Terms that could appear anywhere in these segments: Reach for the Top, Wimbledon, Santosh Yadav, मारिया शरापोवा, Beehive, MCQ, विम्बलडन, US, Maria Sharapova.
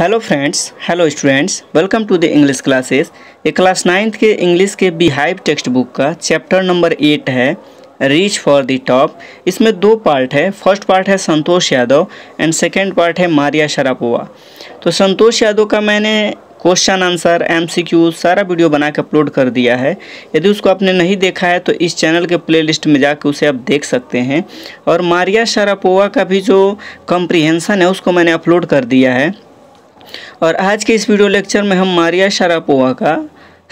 Hello friends, hello students, welcome to the English classes. ये class ninth के English के Beehive text book का chapter number 8 है, reach for the top. इसमें दो पार्ट है। फर्स्ट पार्ट है Santosh Yadav and second part है मारिया शरापोवा। तो संतोष यादव का मैंने क्वेश्चन आंसर MCQ सारा वीडियो बना के अपलोड कर दिया है। यदि उसको आपने नहीं देखा है तो इस चैनल के प्लेलिस्ट में जाकर उसे आप देख सकते हैं। और मारिया शरापोवा का भी जो कॉम्प्रिहेंशन है उसको मैंने अपलोड कर दिया है। और आज के इस वीडियो लेक्चर में हम मारिया शरापोवा का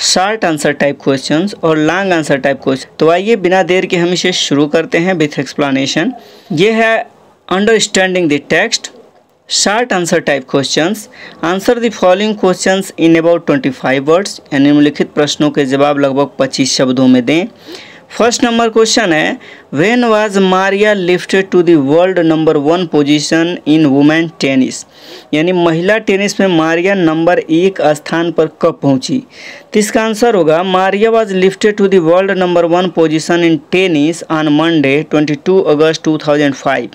शॉर्ट आंसर टाइप क्वेश्चंस और लॉन्ग आंसर टाइप क्वेश्चन। तो आइए बिना देर के हम इसे शुरू करते हैं विथ एक्सप्लेनेशन। ये है understanding the text, short answer type questions. Answer the following questions in about 25 words, यानी निम्नलिखित प्रश्नों के जवाब लगभग 25 शब्दों में दें। फर्स्ट नंबर क्वेश्चन है, when was Maria lifted to the world number 1 position in women tennis, यानी महिला टेनिस में मारिया नंबर 1 स्थान पर कब पहुंची। तो इसका आंसर होगा, Maria was lifted to the world number 1 position in tennis on Monday 22 August 2005,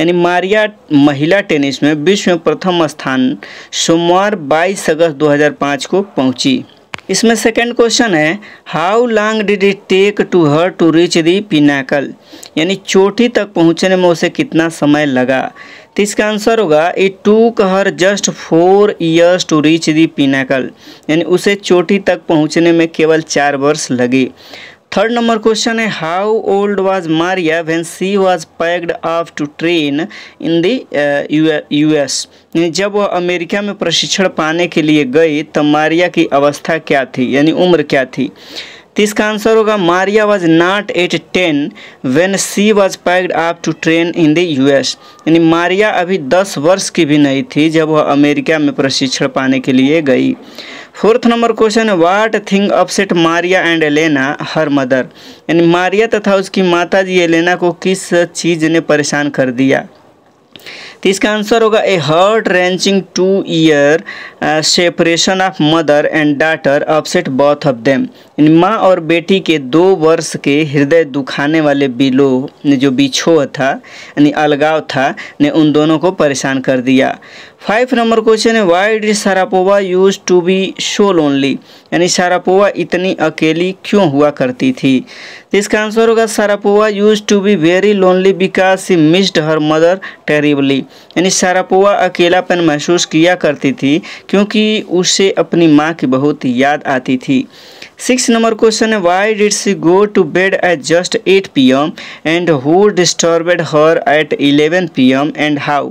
यानी मारिया महिला टेनिस में विश्व में प्रथम स्थान सोमवार 22 अगस्त 2005 को पहुंची। इसमें सेकंड क्वेश्चन है, how long did it take to her to reach the pinnacle, यानी चोटी तक पहुंचने में उसे कितना समय लगा। तो इसका आंसर होगा, it took her just 4 years to reach the pinnacle, यानी उसे चोटी तक पहुंचने में केवल 4 वर्ष लगे। थर्ड नंबर क्वेश्चन है, how old was Maria when she was packed off to train in the US, यानी जब वह अमेरिका में प्रशिक्षण पाने के लिए गई तब मारिया की अवस्था क्या थी, यानी उम्र क्या थी। तो इसका आंसर होगा, Maria was not at 10 when she was packed off to train in the US, यानी मारिया अभी 10 वर्ष की भी नहीं थी जब वह अमेरिका में प्रशिक्षण पाने के लिए गई। फोर्थ नंबर क्वेश्चन है, what thing upset Maria and Elena her mother, यानी मारिया तथा उसकी माताजी एलेना को किस चीज़ ने परेशान कर दिया। तो इसका आंसर होगा, a heart wrenching 2 year separation of mother and daughter upset both of them, यानी माँ और बेटी के 2 वर्ष के हृदय दुखाने वाले बिलोह ने जो बिछोह था, यानी अलगाव था, ने उन दोनों को परेशान कर दिया। 5 नंबर क्वेश्चन है, why did Sharapova use to be so lonely, यानी शरापोवा इतनी अकेली क्यों हुआ करती थी। तो इसका आंसर होगा, Sharapova use to be very lonely because she missed her mother terribly, यानी शरापोवा अकेलापन महसूस किया करती थी क्योंकि उसे अपनी माँ की बहुत याद आती थी। 6 नंबर क्वेश्चन है, why did she go to bed at just 8 PM and who disturbed her at 11 PM and how,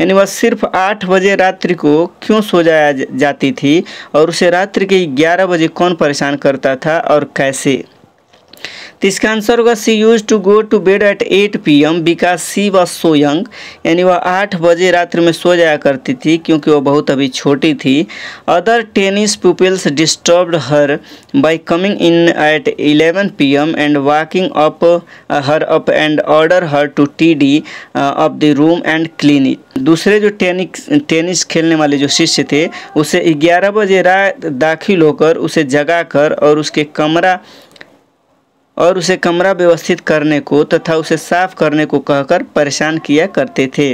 यानी वह सिर्फ 8 बजे रात्रि को क्यों सो जाती थी और उसे रात्रि के 11 बजे कौन परेशान करता था और कैसे। तो इसका आंसर होगा, she use to go to bed at 8 PM because she was so young, यानी वह 8 बजे रात्रि में सो जाया करती थी क्योंकि वह बहुत अभी छोटी थी। Other tennis peoples disturbed her by coming in at 11 PM and walking up her up and order her to tidy up the room and clean it। दूसरे जो टेनिस खेलने वाले जो शिष्य थे उसे 11 बजे रात दाखिल होकर उसे जगा कर और उसे कमरा व्यवस्थित करने को तथा उसे साफ करने को कहकर परेशान किया करते थे।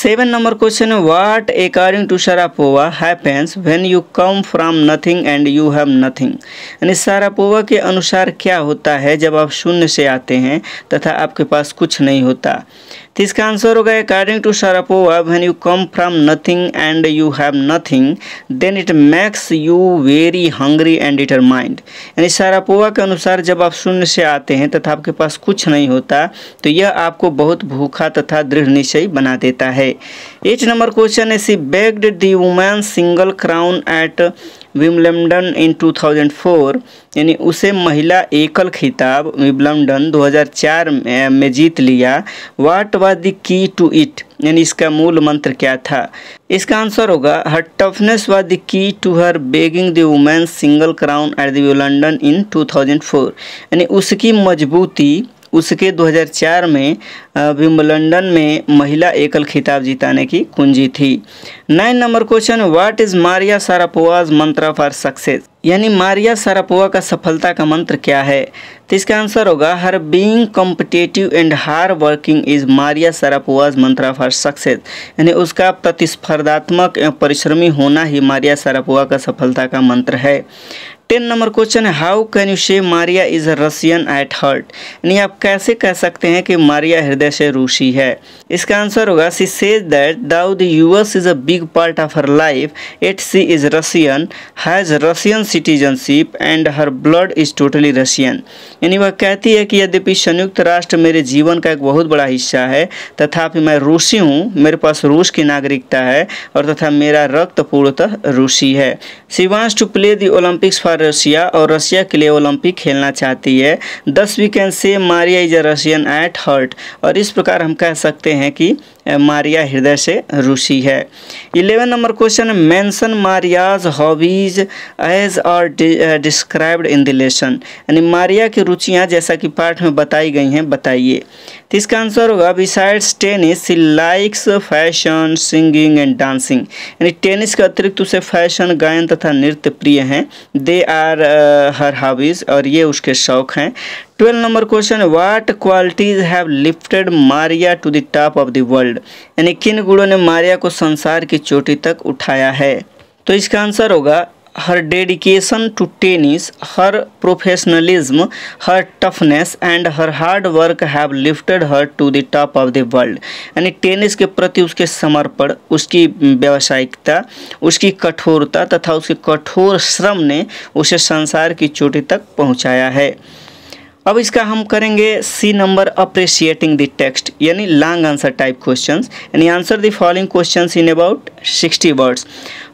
7 number question, what according to Sharapova happens when you come from nothing and you have nothing, यानी शरापोवा के अनुसार क्या होता है जब आप शून्य से आते हैं तथा आपके पास कुछ नहीं होता। तो इसका आंसर होगा, according to Sharapova when you come from nothing and you have nothing then it makes you very hungry and determined, यानी शरापोवा के अनुसार जब आप शून्य से आते हैं तथा आपके पास कुछ नहीं होता तो यह आपको बहुत भूखा तथा दृढ़ निश्चयी बना देता है। 8 नंबर क्वेश्चन है, she bagged the women single crown at विम्बलडन in 2004, यानी उसे महिला एकल खिताब विम्बलडन 2004 में जीत लिया। What was the key to it, यानी इसका मूल मंत्र क्या था। इसका आंसर होगा, her toughness was the key to her begging the women single crown at विम्बलडन in 2004, यानी उसकी मजबूती, उसके 2004 में विंबलडन में महिला एकल खिताब जिताने की कुंजी थी। 9 number question, what is Maria Sharapova's mantra for success, यानी मारिया शारापोवा का सफलता का मंत्र क्या है? तो इसका आंसर होगा her being competitive and hard working is Maria Sharapova's mantra for success, यानी उसका प्रतिस्पर्धात्मक एवं परिश्रमी होना ही मारिया शारापोवा का सफलता का मंत्र है। 10 number question, how can you say Maria is Russian at heart, यानी आप कैसे कह सकते हैं कि मारिया हृदय से रूसी है? इसका आंसर होगा she says that though the US is a big part of her life at she is Russian has Russian citizenship and her blood is totally Russian, यानी वह कहती है कि यद्यपि संयुक्त राष्ट्र मेरे जीवन का एक बहुत बड़ा हिस्सा है तथापि मैं रूसी हूँ, मेरे पास रूस की नागरिकता है और तथा मेरा रक्त पूर्णतः रूसी है। She wants to play the Olympics Russia और रशिया के लिए ओलंपिक खेलना चाहती है। 10 we can say Maria is a Russian at heart, और इस प्रकार हम कह सकते हैं कि मारिया हृदय से रूसी है। 11 number question, mention Maria's hobbies as are described in the lesson, यानी मारिया की रुचियां जैसा कि पाठ में बताई गई हैं बताइए। तो इसका आंसर होगा besides tennis she likes fashion singing and dancing, यानी टेनिस के अतिरिक्त उसे फैशन, गायन तथा नृत्य प्रिय हैं। दे आर हर हॉबीज, और ये उसके शौक हैं। 12 number question, what qualities have lifted Maria to the top of the world, यानी किन गुणों ने मारिया को संसार की चोटी तक उठाया है? तो इसका आंसर होगा her dedication to tennis, her professionalism, her toughness and her hard work have lifted her to the top of the world, यानी टेनिस के प्रति उसके समर्पण, उसकी व्यावसायिकता, उसकी कठोरता तथा उसके कठोर श्रम ने उसे संसार की चोटी तक पहुंचाया है। अब इसका हम करेंगे C number, appreciating the text, यानी लॉन्ग आंसर टाइप क्वेश्चंस, यानी answer the following questions in about 60 words.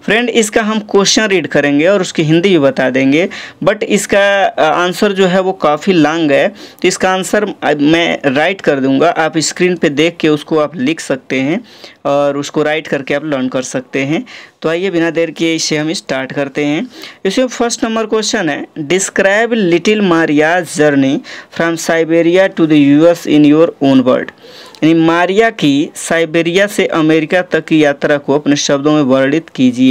Friend, इसका हम क्वेश्चन रीड करेंगे और उसकी हिंदी भी बता देंगे, बट इसका आंसर जो है वो काफ़ी लॉन्ग है, तो इसका आंसर मैं राइट कर दूंगा। आप स्क्रीन पे देख के उसको आप लिख सकते हैं और उसको राइट करके आप लर्न कर सकते हैं। तो आइए बिना देर के इसे हम स्टार्ट करते हैं। इसमें फर्स्ट नंबर क्वेश्चन है, describe little Maria's journey from Siberia to the US in your own word, यानी मारिया की साइबेरिया से अमेरिका तक की यात्रा को अपने शब्दों में वर्णित कीजिए।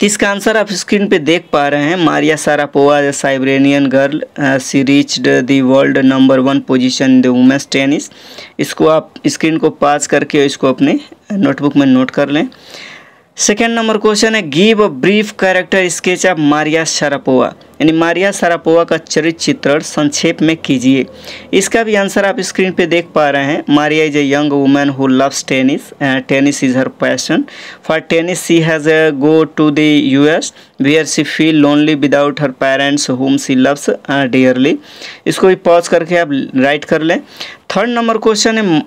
तो इसका आंसर आप स्क्रीन पे देख पा रहे हैं, Maria Sharapova Siberian girl she reached the world number 1 position in the women's tennis. इसको आप स्क्रीन को पास करके इसको अपने नोटबुक में नोट कर लें। सेकेंड नंबर क्वेश्चन है, give a brief character sketch of Maria Sharapova, यानी मारिया शारापोवा का चरित्र चित्रण संक्षेप में कीजिए। इसका भी आंसर आप स्क्रीन पे देख पा रहे हैं, Maria is a young woman who loves tennis, tennis is her passion, for tennis she has go to the US where she feel lonely without her parents home she loves dearly. इसको भी pause करके आप write कर लें। Third number question है,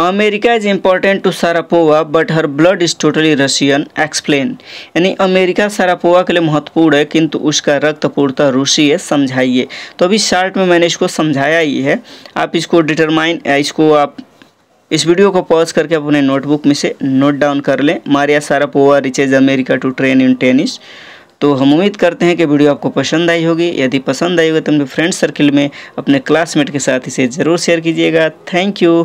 America is important to Sharapova but her blood is totally Russian, explain, यानी America Sharapova के लिए महत्वपूर्ण है किंतु उसका रक्त पूर्णतः रूसी है, समझाइए। तो अभी शार्ट में मैंने इसको समझाया ही है, आप इसको आप इस वीडियो को पॉज करके अपने नोटबुक में से नोट डाउन कर लें। Maria Sharapova reaches America to train in tennis. तो हम उम्मीद करते हैं कि वीडियो आपको पसंद आई होगी। यदि पसंद आई होगी तो अपने फ्रेंड सर्किल में, अपने क्लासमेट के साथ इसे ज़रूर शेयर कीजिएगा। Thank you,